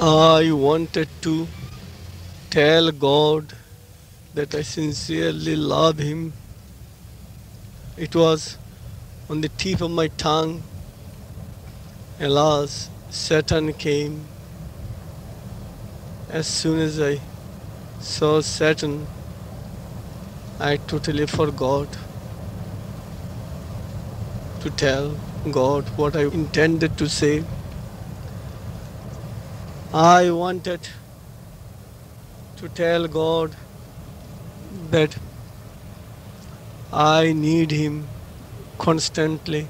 I wanted to tell God that I sincerely love Him. It was on the tip of my tongue. Alas, Satan came. As soon as I saw Satan, I totally forgot to tell God what I intended to say. I wanted to tell God that I need Him constantly.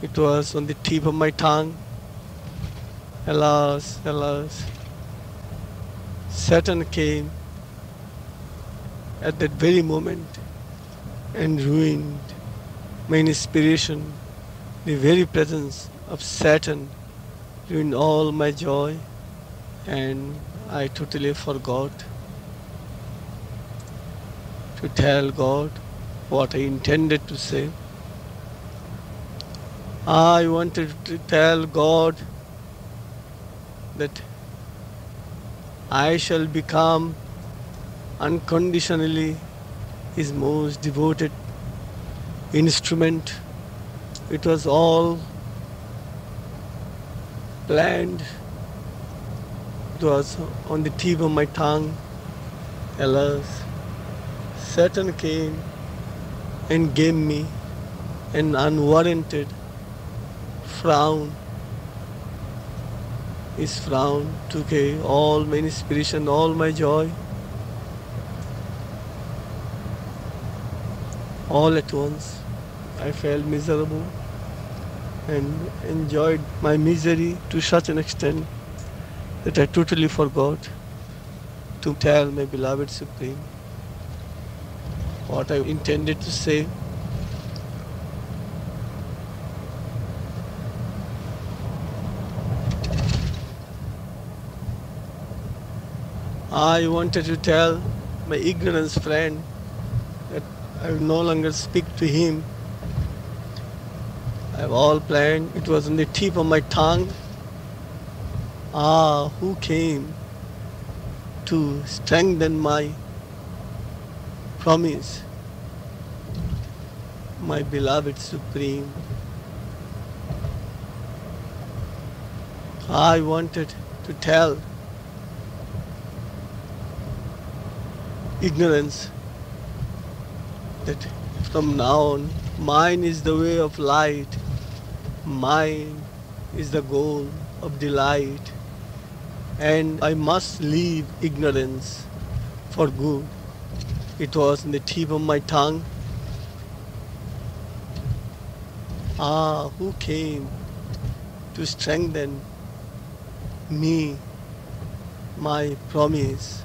It was on the tip of my tongue. Alas, alas. Satan came at that very moment and ruined my inspiration. The very presence of Satan ruined all my joy, and I totally forgot to tell God what I intended to say. I wanted to tell God that I shall become unconditionally His most devoted instrument. It was all planned. It was on the tip of my tongue. Alas, Satan came and gave me an unwarranted frown. His frown took away all my inspiration, all my joy. All at once, I felt miserable and enjoyed my misery to such an extent that I totally forgot to tell my beloved Supreme what I intended to say. I wanted to tell my ignorance friend that I will no longer speak to him. I have all planned. It was on the tip of my tongue. Ah, who came to strengthen my promise? My beloved Supreme. I wanted to tell ignorance that from now on, mine is the way of light, mine is the goal of delight, and I must leave ignorance for good. It was on the tip of my tongue. Ah, who came to strengthen me, my promise?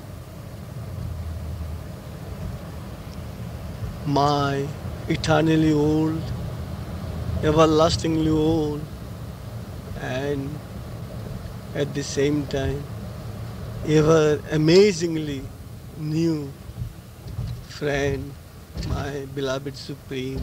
My eternally old, everlastingly old, and at the same time ever amazingly new friend, my beloved Supreme.